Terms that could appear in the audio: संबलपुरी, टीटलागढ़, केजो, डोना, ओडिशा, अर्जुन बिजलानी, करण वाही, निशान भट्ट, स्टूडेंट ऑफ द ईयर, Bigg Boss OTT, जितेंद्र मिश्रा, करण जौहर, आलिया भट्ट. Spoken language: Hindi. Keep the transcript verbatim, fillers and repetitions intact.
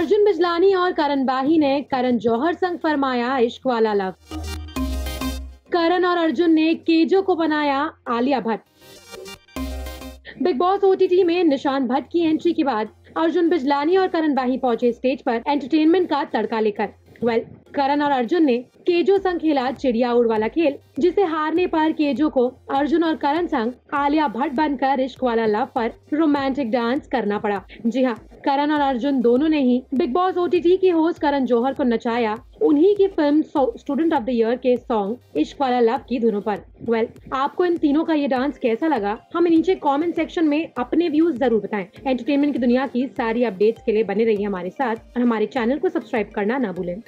अर्जुन बिजलानी और करण वाही ने करण जौहर संग फरमाया इश्क वाला लव। करण और अर्जुन ने केजो को बनाया आलिया भट्ट। Bigg Boss OTT में निशान भट्ट की एंट्री के बाद अर्जुन बिजलानी और करण वाही पहुंचे स्टेज पर एंटरटेनमेंट का तड़का लेकर। वेल करण और अर्जुन ने केजो संग खेला चिड़िया उड़ वाला खेल, जिसे हारने पर केजो को अर्जुन और करण संग आलिया भट्ट बनकर इश्क वाला लव पर रोमांटिक डांस करना पड़ा। जी हाँ, करण और अर्जुन दोनों ने ही बिग बॉस ओटीटी के होस्ट करण जौहर को नचाया उन्हीं की film स्टूडेंट ऑफ द ईयर के सॉन्ग इश्क वाला लव की धुनों पर। वेल आपको इन तीनों का ये डांस कैसा लगा, हमें नीचे कमेंट सेक्शन में अपने व्यूज जरूर बताएं। एंटरटेनमेंट की दुनिया की सारी अपडेट्स के लिए बने रहिए हमारे साथ और हमारे चैनल को सब्सक्राइब करना ना भूलें।